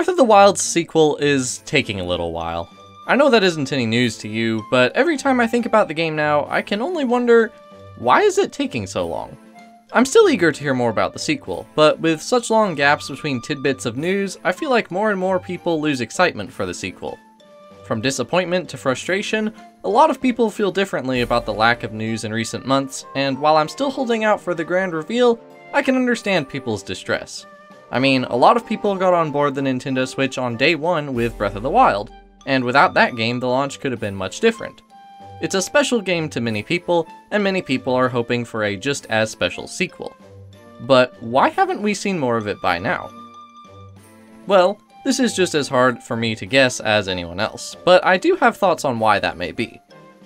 Breath of the Wild's sequel is taking a little while. I know that isn't any news to you, but every time I think about the game now, I can only wonder, why is it taking so long? I'm still eager to hear more about the sequel, but with such long gaps between tidbits of news, I feel like more and more people lose excitement for the sequel. From disappointment to frustration, a lot of people feel differently about the lack of news in recent months, and while I'm still holding out for the grand reveal, I can understand people's distress. I mean, a lot of people got on board the Nintendo Switch on day one with Breath of the Wild, and without that game, the launch could have been much different. It's a special game to many people, and many people are hoping for a just as special sequel. But why haven't we seen more of it by now? Well, this is just as hard for me to guess as anyone else, but I do have thoughts on why that may be.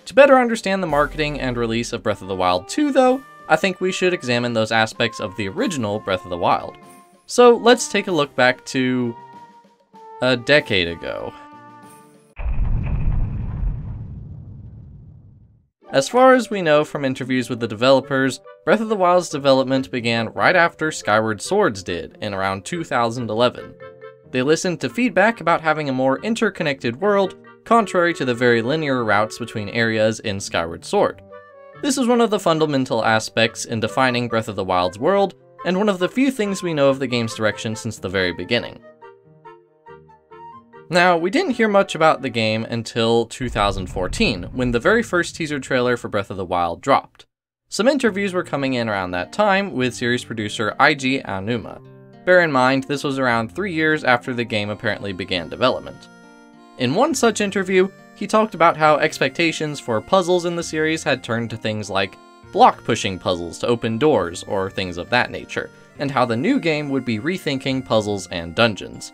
To better understand the marketing and release of Breath of the Wild 2 though, I think we should examine those aspects of the original Breath of the Wild. So let's take a look back to a decade ago. As far as we know from interviews with the developers, Breath of the Wild's development began right after Skyward Swords did in around 2011. They listened to feedback about having a more interconnected world, contrary to the very linear routes between areas in Skyward Sword. This is one of the fundamental aspects in defining Breath of the Wild's world, and one of the few things we know of the game's direction since the very beginning. Now, we didn't hear much about the game until 2014, when the very first teaser trailer for Breath of the Wild dropped. Some interviews were coming in around that time with series producer Eiji Aonuma. Bear in mind, this was around 3 years after the game apparently began development. In one such interview, he talked about how expectations for puzzles in the series had turned to things like block-pushing puzzles to open doors or things of that nature, and how the new game would be rethinking puzzles and dungeons.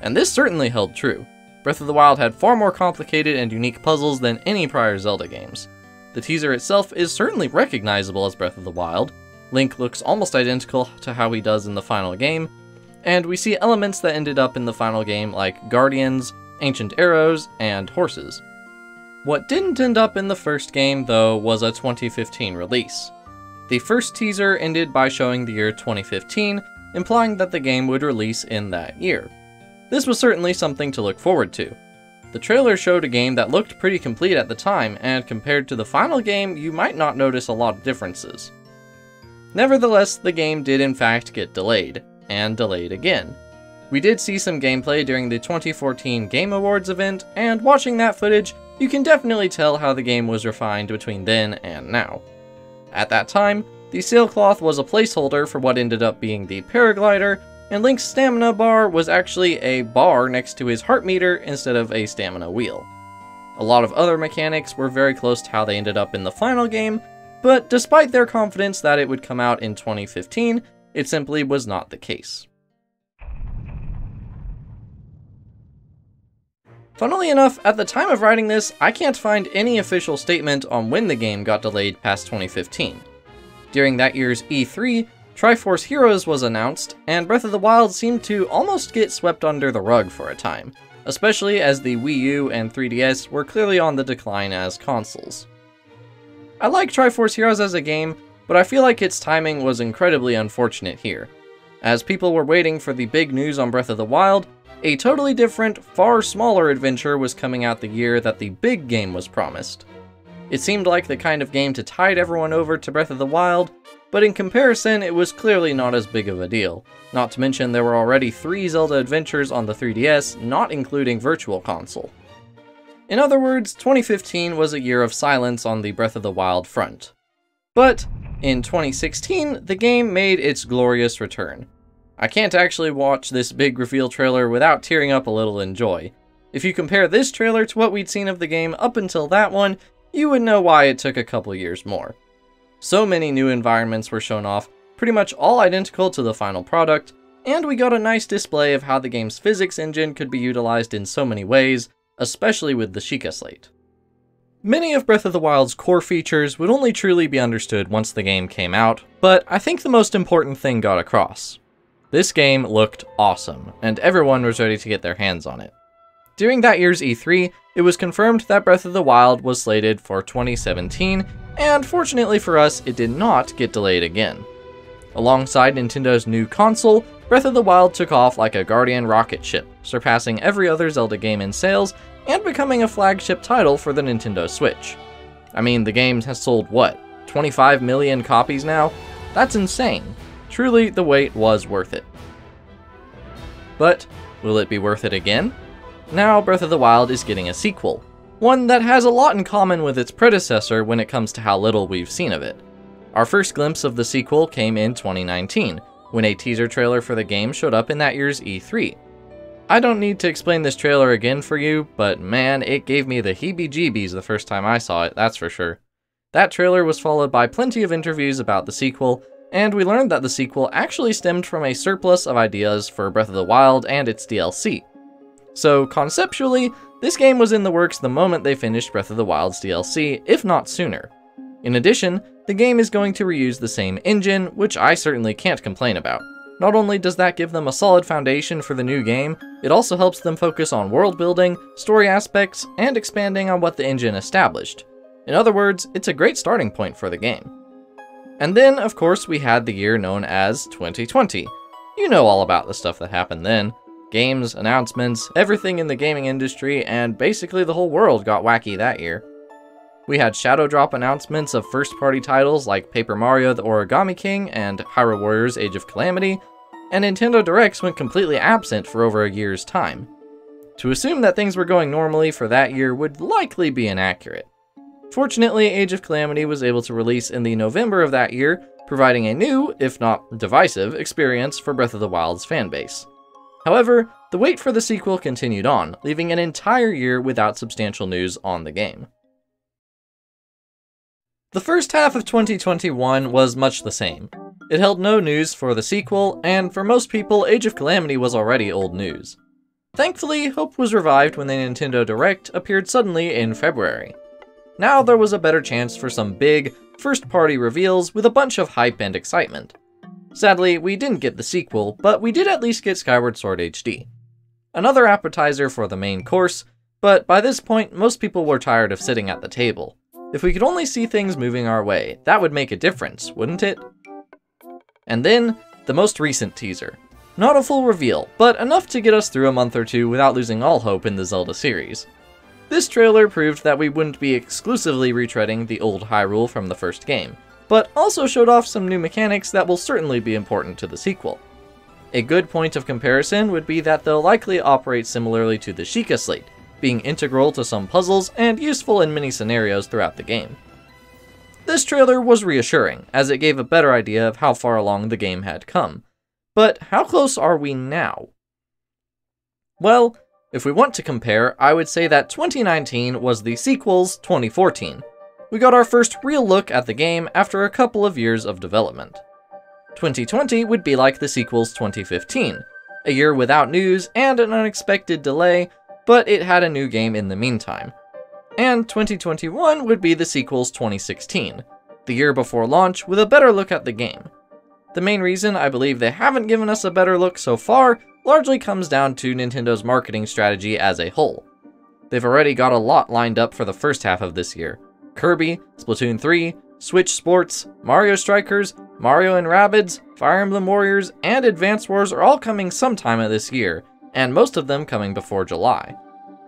And this certainly held true. Breath of the Wild had far more complicated and unique puzzles than any prior Zelda games. The teaser itself is certainly recognizable as Breath of the Wild. Link looks almost identical to how he does in the final game, and we see elements that ended up in the final game like guardians, ancient arrows, and horses. What didn't end up in the first game, though, was a 2015 release. The first teaser ended by showing the year 2015, implying that the game would release in that year. This was certainly something to look forward to. The trailer showed a game that looked pretty complete at the time, and compared to the final game, you might not notice a lot of differences. Nevertheless, the game did in fact get delayed, and delayed again. We did see some gameplay during the 2014 Game Awards event, and watching that footage, you can definitely tell how the game was refined between then and now. At that time, the sailcloth was a placeholder for what ended up being the paraglider, and Link's stamina bar was actually a bar next to his heart meter instead of a stamina wheel. A lot of other mechanics were very close to how they ended up in the final game, but despite their confidence that it would come out in 2015, it simply was not the case. Funnily enough, at the time of writing this, I can't find any official statement on when the game got delayed past 2015. During that year's E3, Triforce Heroes was announced, and Breath of the Wild seemed to almost get swept under the rug for a time, especially as the Wii U and 3DS were clearly on the decline as consoles. I like Triforce Heroes as a game, but I feel like its timing was incredibly unfortunate here. As people were waiting for the big news on Breath of the Wild, a totally different, far smaller adventure was coming out the year that the big game was promised. It seemed like the kind of game to tide everyone over to Breath of the Wild, but in comparison, it was clearly not as big of a deal. Not to mention there were already 3 Zelda adventures on the 3DS, not including Virtual Console. In other words, 2015 was a year of silence on the Breath of the Wild front. But in 2016, the game made its glorious return. I can't actually watch this big reveal trailer without tearing up a little in joy. If you compare this trailer to what we'd seen of the game up until that one, you would know why it took a couple years more. So many new environments were shown off, pretty much all identical to the final product, and we got a nice display of how the game's physics engine could be utilized in so many ways, especially with the Sheikah Slate. Many of Breath of the Wild's core features would only truly be understood once the game came out, but I think the most important thing got across. This game looked awesome, and everyone was ready to get their hands on it. During that year's E3, it was confirmed that Breath of the Wild was slated for 2017, and fortunately for us, it did not get delayed again. Alongside Nintendo's new console, Breath of the Wild took off like a Guardian rocket ship, surpassing every other Zelda game in sales and becoming a flagship title for the Nintendo Switch. I mean, the game has sold, what, 25 million copies now? That's insane. Truly, the wait was worth it. But will it be worth it again? Now Breath of the Wild is getting a sequel, one that has a lot in common with its predecessor when it comes to how little we've seen of it. Our first glimpse of the sequel came in 2019, when a teaser trailer for the game showed up in that year's E3. I don't need to explain this trailer again for you, but man, it gave me the heebie-jeebies the first time I saw it, that's for sure. That trailer was followed by plenty of interviews about the sequel, and we learned that the sequel actually stemmed from a surplus of ideas for Breath of the Wild and its DLC. So conceptually, this game was in the works the moment they finished Breath of the Wild's DLC, if not sooner. In addition, the game is going to reuse the same engine, which I certainly can't complain about. Not only does that give them a solid foundation for the new game, it also helps them focus on world building, story aspects, and expanding on what the engine established. In other words, it's a great starting point for the game. And then, of course, we had the year known as 2020. You know all about the stuff that happened then. Games, announcements, everything in the gaming industry, and basically the whole world got wacky that year. We had shadow drop announcements of first-party titles like Paper Mario the Origami King and Hyrule Warriors Age of Calamity, and Nintendo Directs went completely absent for over a year's time. To assume that things were going normally for that year would likely be inaccurate. Fortunately, Age of Calamity was able to release in the November of that year, providing a new, if not divisive, experience for Breath of the Wild's fanbase. However, the wait for the sequel continued on, leaving an entire year without substantial news on the game. The first half of 2021 was much the same. It held no news for the sequel, and for most people, Age of Calamity was already old news. Thankfully, hope was revived when the Nintendo Direct appeared suddenly in February. Now there was a better chance for some big, first-party reveals with a bunch of hype and excitement. Sadly, we didn't get the sequel, but we did at least get Skyward Sword HD. Another appetizer for the main course, but by this point, most people were tired of sitting at the table. If we could only see things moving our way, that would make a difference, wouldn't it? And then, the most recent teaser. Not a full reveal, but enough to get us through a month or two without losing all hope in the Zelda series. This trailer proved that we wouldn't be exclusively retreading the old Hyrule from the first game, but also showed off some new mechanics that will certainly be important to the sequel. A good point of comparison would be that they'll likely operate similarly to the Sheikah Slate, being integral to some puzzles and useful in many scenarios throughout the game. This trailer was reassuring, as it gave a better idea of how far along the game had come. But how close are we now? Well, if we want to compare, I would say that 2019 was the sequel's 2014. We got our first real look at the game after a couple of years of development. 2020 would be like the sequel's 2015, a year without news and an unexpected delay, but it had a new game in the meantime. And 2021 would be the sequel's 2016, the year before launch with a better look at the game. The main reason I believe they haven't given us a better look so far largely comes down to Nintendo's marketing strategy as a whole. They've already got a lot lined up for the first half of this year. Kirby, Splatoon 3, Switch Sports, Mario Strikers, Mario and Rabbids, Fire Emblem Warriors, and Advance Wars are all coming sometime of this year, and most of them coming before July.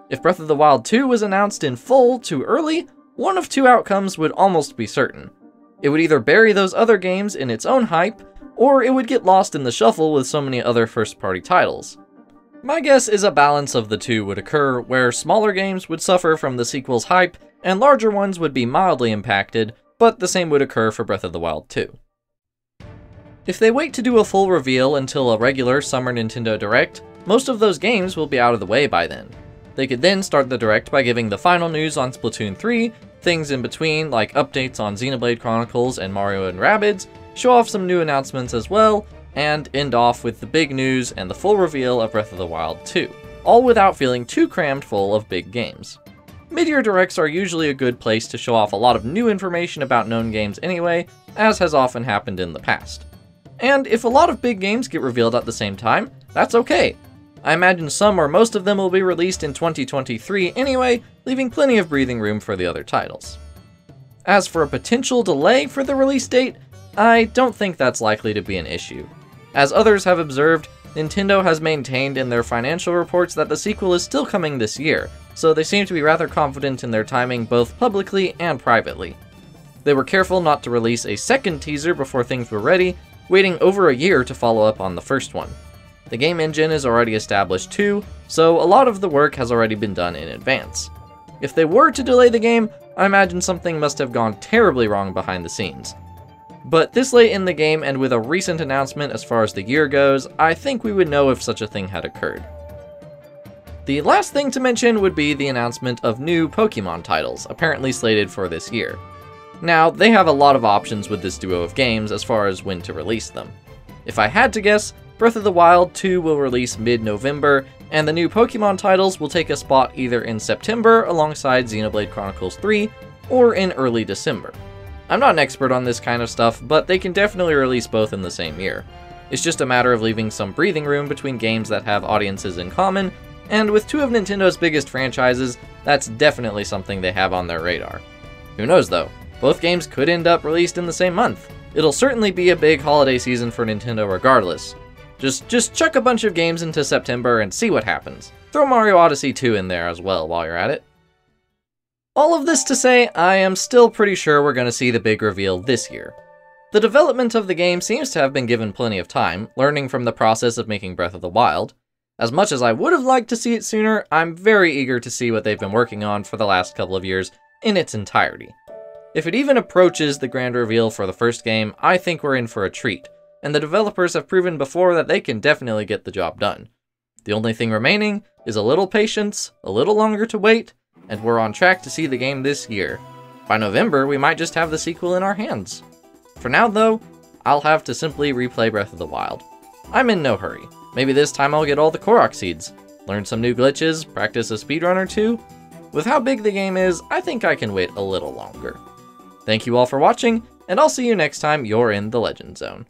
If Breath of the Wild 2 was announced in full too early, one of two outcomes would almost be certain. It would either bury those other games in its own hype, or it would get lost in the shuffle with so many other first-party titles. My guess is a balance of the two would occur, where smaller games would suffer from the sequel's hype, and larger ones would be mildly impacted, but the same would occur for Breath of the Wild 2. If they wait to do a full reveal until a regular summer Nintendo Direct, most of those games will be out of the way by then. They could then start the Direct by giving the final news on Splatoon 3, things in between like updates on Xenoblade Chronicles and Mario and Rabbids, show off some new announcements as well, and end off with the big news and the full reveal of Breath of the Wild 2, all without feeling too crammed full of big games. Mid-year Directs are usually a good place to show off a lot of new information about known games anyway, as has often happened in the past. And if a lot of big games get revealed at the same time, that's okay. I imagine some or most of them will be released in 2023 anyway, leaving plenty of breathing room for the other titles. As for a potential delay for the release date, I don't think that's likely to be an issue. As others have observed, Nintendo has maintained in their financial reports that the sequel is still coming this year, so they seem to be rather confident in their timing both publicly and privately. They were careful not to release a second teaser before things were ready, waiting over a year to follow up on the first one. The game engine is already established too, so a lot of the work has already been done in advance. If they were to delay the game, I imagine something must have gone terribly wrong behind the scenes. But this late in the game and with a recent announcement as far as the year goes, I think we would know if such a thing had occurred. The last thing to mention would be the announcement of new Pokemon titles, apparently slated for this year. Now, they have a lot of options with this duo of games as far as when to release them. If I had to guess, Breath of the Wild 2 will release mid-November, and the new Pokemon titles will take a spot either in September alongside Xenoblade Chronicles 3, or in early December. I'm not an expert on this kind of stuff, but they can definitely release both in the same year. It's just a matter of leaving some breathing room between games that have audiences in common, and with two of Nintendo's biggest franchises, that's definitely something they have on their radar. Who knows though? Both games could end up released in the same month. It'll certainly be a big holiday season for Nintendo regardless. Just chuck a bunch of games into September and see what happens. Throw Mario Odyssey 2 in there as well while you're at it. All of this to say, I am still pretty sure we're going to see the big reveal this year. The development of the game seems to have been given plenty of time, learning from the process of making Breath of the Wild. As much as I would have liked to see it sooner, I'm very eager to see what they've been working on for the last couple of years in its entirety. If it even approaches the grand reveal for the first game, I think we're in for a treat, and the developers have proven before that they can definitely get the job done. The only thing remaining is a little patience, a little longer to wait, and we're on track to see the game this year. By November, we might just have the sequel in our hands. For now though, I'll have to simply replay Breath of the Wild. I'm in no hurry. Maybe this time I'll get all the Korok seeds, learn some new glitches, practice a speedrun or two. With how big the game is, I think I can wait a little longer. Thank you all for watching, and I'll see you next time you're in the Legend Zone.